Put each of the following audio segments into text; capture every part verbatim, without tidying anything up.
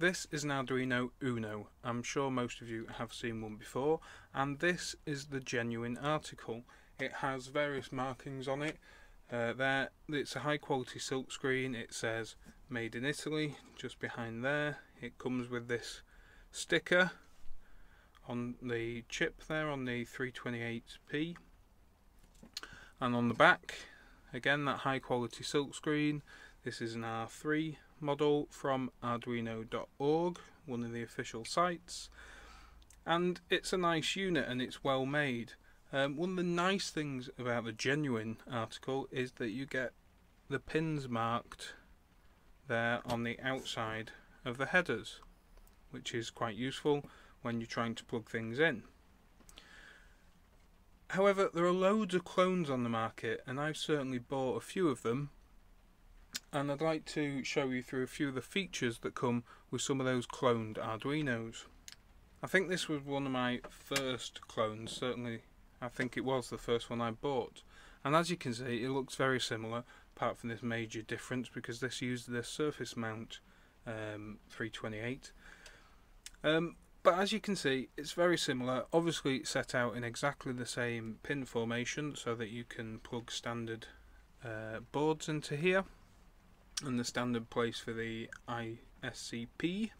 This is an Arduino Uno. I'm sure most of you have seen one before, and this is the genuine article. It has various markings on it. Uh, there, it's a high quality silk screen. It says made in Italy just behind there. It comes with this sticker on the chip there on the three twenty-eight P, and on the back again that high quality silk screen. This is an R three model from Arduino dot org, one of the official sites, and it's a nice unit and it's well made. Um, one of the nice things about the genuine article is that you get the pins marked there on the outside of the headers, which is quite useful when you're trying to plug things in. However, there are loads of clones on the market, and I've certainly bought a few of them, and I'd like to show you through a few of the features that come with some of those cloned Arduinos. I think this was one of my first clones, certainly I think it was the first one I bought, and as you can see it looks very similar apart from this major difference because this used the surface mount um, three twenty-eight. Um, but as you can see it's very similar, obviously set out in exactly the same pin formation so that you can plug standard uh, boards into here and the standard place for the I C S P,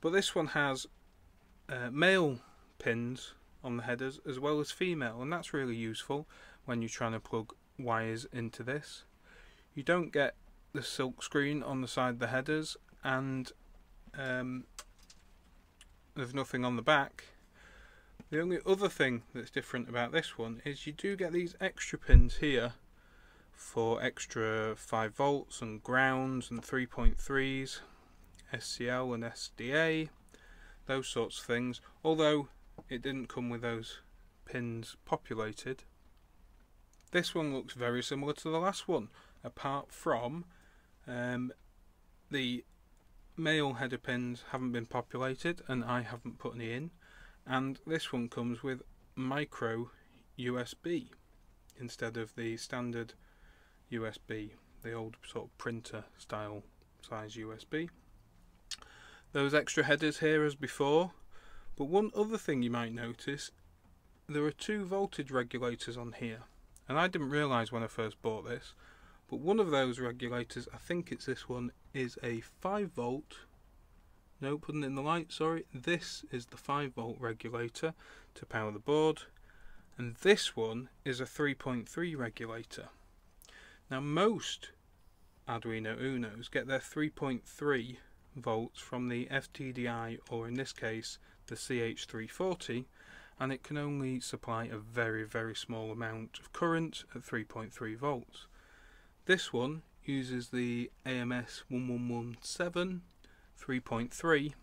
but this one has uh, male pins on the headers as well as female, and that's really useful when you're trying to plug wires into this. You don't get the silk screen on the side of the headers, and um, there's nothing on the back. The only other thing that's different about this one is you do get these extra pins here for extra five volts and grounds and three point threes, S C L and S D A, those sorts of things, although it didn't come with those pins populated. This one looks very similar to the last one apart from um, the male header pins haven't been populated and I haven't put any in, and this one comes with micro U S B instead of the standard U S B, the old sort of printer style size U S B. Those extra headers here as before. But one other thing you might notice, there are two voltage regulators on here, and I didn't realise when I first bought this, but one of those regulators, I think it's this one, is a five volt, no, putting in the light, sorry, this is the five volt regulator to power the board, and this one is a three point three regulator. Now most Arduino Unos get their three point three volts from the F T D I, or in this case the C H three forty, and it can only supply a very very small amount of current at three point three volts. This one uses the A M S one one one seven three point three,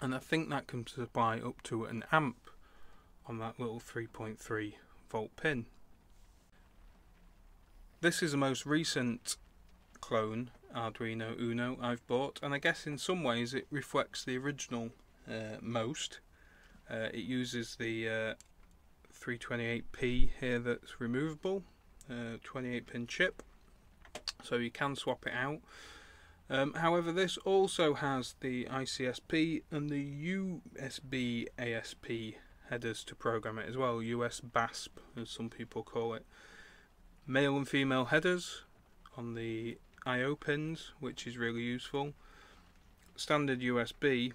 and I think that can supply up to an amp on that little three point three volt pin. This is the most recent clone Arduino Uno I've bought, and I guess in some ways it reflects the original Uh, most. Uh, it uses the uh, three twenty-eight P here that's removable, uh, twenty-eight pin chip, so you can swap it out. Um, however, this also has the I C S P and the U S B A S P headers to program it as well, U S B A S P as some people call it. Male and female headers on the I O pins, which is really useful. Standard U S B.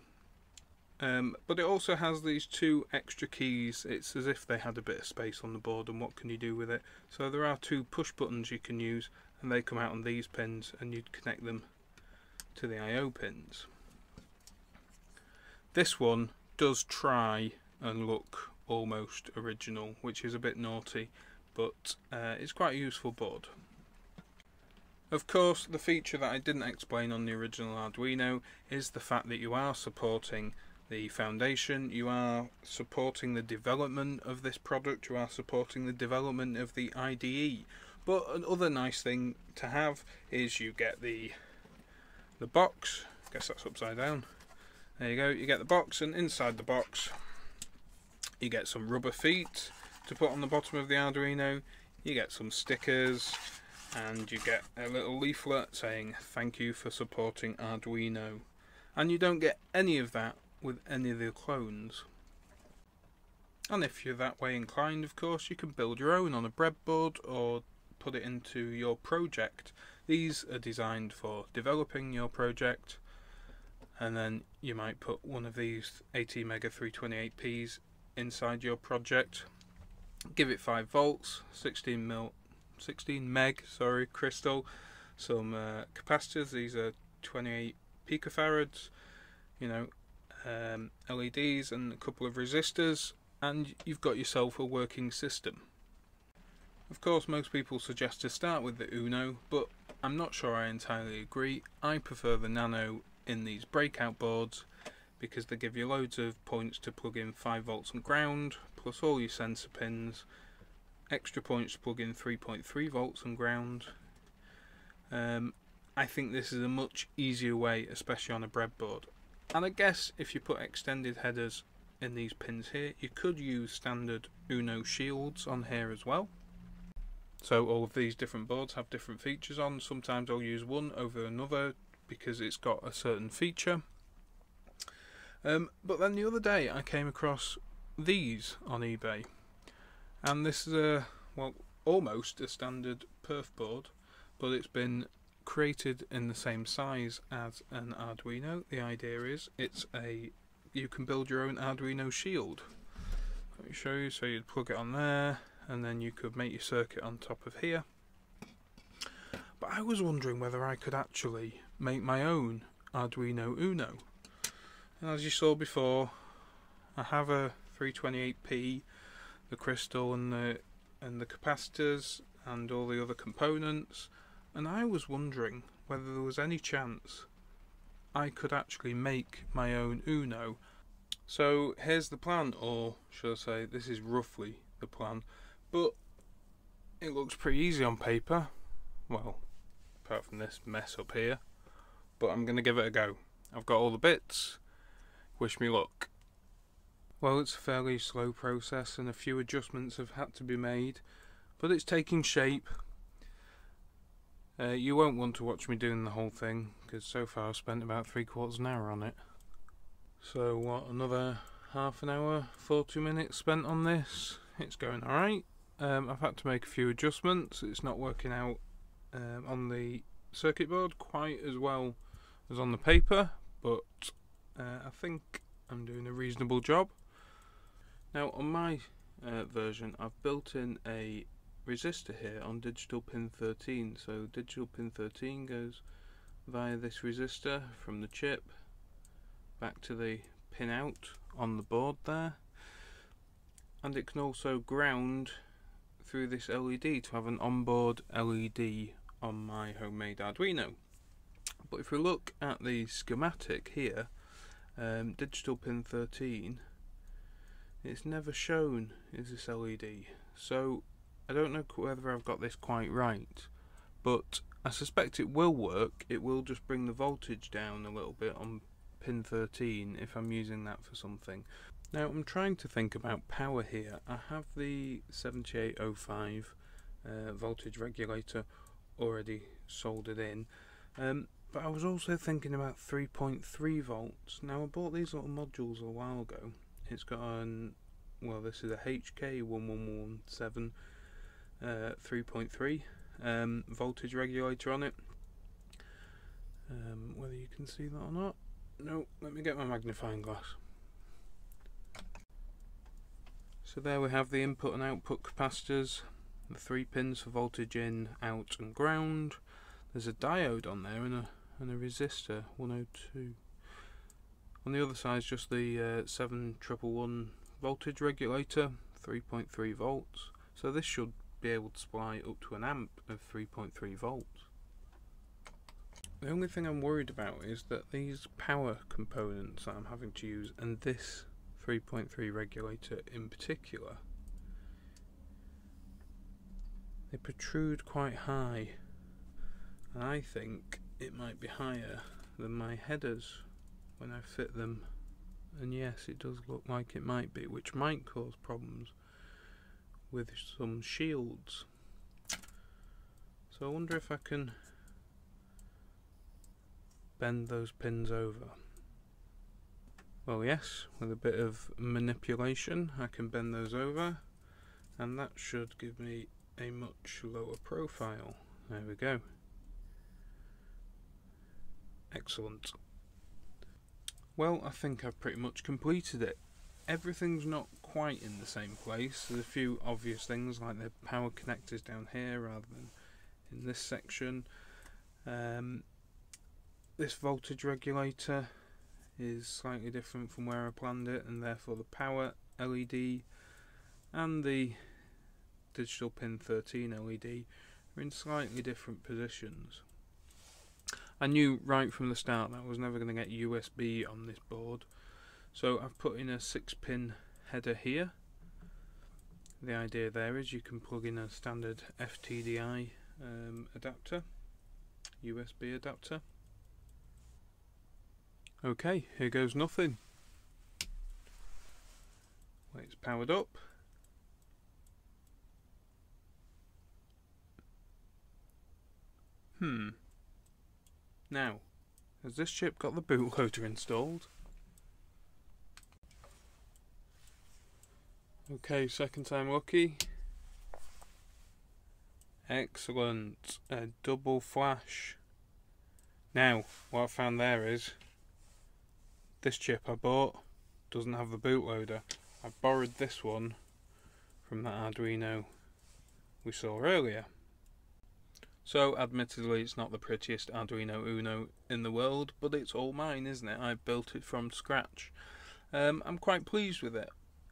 Um, but it also has these two extra keys. It's as if they had a bit of space on the board, and what can you do with it? So there are two push buttons you can use, and they come out on these pins and you'd connect them to the I O pins. This one does try and look almost original, which is a bit naughty, but uh, it's quite a useful board. Of course, the feature that I didn't explain on the original Arduino is the fact that you are supporting the foundation, you are supporting the development of this product, you are supporting the development of the I D E. But another nice thing to have is you get the the box. I guess that's upside down. There you go, you get the box, and inside the box you get some rubber feet to put on the bottom of the Arduino, you get some stickers, and you get a little leaflet saying thank you for supporting Arduino. and you don't get any of that with any of the clones. And if you're that way inclined, of course, you can build your own on a breadboard or put it into your project. These are designed for developing your project, and then you might put one of these ATmega three twenty-eight P's inside your project, give it five volts, sixteen mil sixteen meg sorry crystal, some uh, capacitors, these are twenty-eight picofarads, you know, um, L E Ds and a couple of resistors, and you've got yourself a working system. Of course, most people suggest to start with the Uno, but I'm not sure I entirely agree. I prefer the Nano in these breakout boards because they give you loads of points to plug in five volts and ground, plus all your sensor pins, extra points to plug in three point three volts and ground. Um, I think this is a much easier way, especially on a breadboard. And I guess if you put extended headers in these pins here, you could use standard Uno shields on here as well. So all of these different boards have different features on. Sometimes I'll use one over another because it's got a certain feature. Um, but then the other day I came across these on eBay, and this is a, well, almost a standard perf board, but it's been created in the same size as an Arduino. The idea is it's a you can build your own Arduino shield. Let me show you. So you'd plug it on there, and then you could make your circuit on top of here. But I was wondering whether I could actually make my own Arduino Uno. And as you saw before, I have a three twenty-eight P, the crystal and the and the capacitors and all the other components, and I was wondering whether there was any chance I could actually make my own Uno. So here's the plan, or should I say this is roughly the plan, but it looks pretty easy on paper, well, apart from this mess up here, but I'm going to give it a go. I've got all the bits, wish me luck. Well, it's a fairly slow process and a few adjustments have had to be made, but it's taking shape. Uh, you won't want to watch me doing the whole thing, because so far I've spent about three quarters an hour on it. So what, another half an hour, forty minutes spent on this? It's going alright. Um, I've had to make a few adjustments. It's not working out um, on the circuit board quite as well as on the paper, but uh, I think I'm doing a reasonable job. Now on my uh, version I've built in a resistor here on digital pin thirteen, so digital pin thirteen goes via this resistor from the chip back to the pin out on the board there, and it can also ground through this L E D to have an onboard L E D on my homemade Arduino. But if we look at the schematic here, um, digital pin thirteen, it's never shown is this L E D, so I don't know whether I've got this quite right, but I suspect it will work. It will just bring the voltage down a little bit on pin thirteen if I'm using that for something. Now I'm trying to think about power here. I have the seventy-eight oh five uh, voltage regulator already soldered in, um, but I was also thinking about three point three volts. Now I bought these little modules a while ago. It's got an, well, this is a H K one one one seven Uh, three point three um, voltage regulator on it. Um, whether you can see that or not. No, let me get my magnifying glass. So there we have the input and output capacitors, the three pins for voltage in, out and ground. There's a diode on there and a, and a resistor, one oh two. On the other side is just the uh, seven one one one voltage regulator, three point three volts. So this should be able to supply up to an amp of three point three volts. The only thing I'm worried about is that these power components that I'm having to use, and this three point three regulator in particular, they protrude quite high, and I think it might be higher than my headers when I fit them, and yes, it does look like it might be, which might cause problems with some shields. So I wonder if I can bend those pins over. Well, yes, with a bit of manipulation I can bend those over, and that should give me a much lower profile. There we go. Excellent. Well, I think I've pretty much completed it. Everything's not quite in the same place. There's a few obvious things, like the power connectors down here rather than in this section. Um, this voltage regulator is slightly different from where I planned it, and therefore the power L E D and the digital pin thirteen L E D are in slightly different positions. I knew right from the start that I was never going to get U S B on this board, so I've put in a six pin header here. The idea there is you can plug in a standard F T D I um, adapter, U S B adapter. Okay, here goes nothing. Well, it's powered up. Hmm. Now, has this chip got the bootloader installed? Okay, second time lucky. Excellent. A double flash. Now, what I found there is this chip I bought doesn't have the bootloader. I borrowed this one from that Arduino we saw earlier. So, admittedly, it's not the prettiest Arduino Uno in the world, but it's all mine, isn't it? I built it from scratch. Um, I'm quite pleased with it.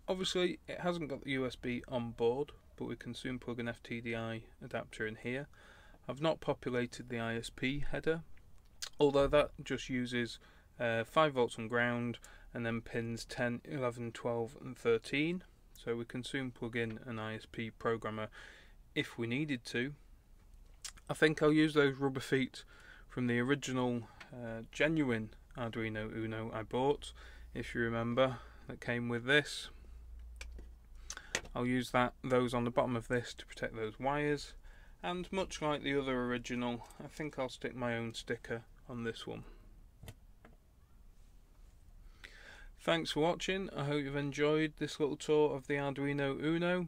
Obviously, it hasn't got the U S B on board, but we can soon plug an F T D I adapter in here. I've not populated the I S P header, although that just uses uh, five volts on ground and then pins ten, eleven, twelve and thirteen. So we can soon plug in an I S P programmer if we needed to. I think I'll use those rubber feet from the original uh, genuine Arduino Uno I bought, if you remember, that came with this. I'll use that those on the bottom of this to protect those wires, and much like the other original, I think I'll stick my own sticker on this one. Thanks for watching. I hope you've enjoyed this little tour of the Arduino Uno.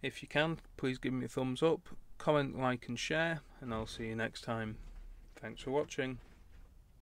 If you can, please give me a thumbs up, comment, like and share, and I'll see you next time. Thanks for watching.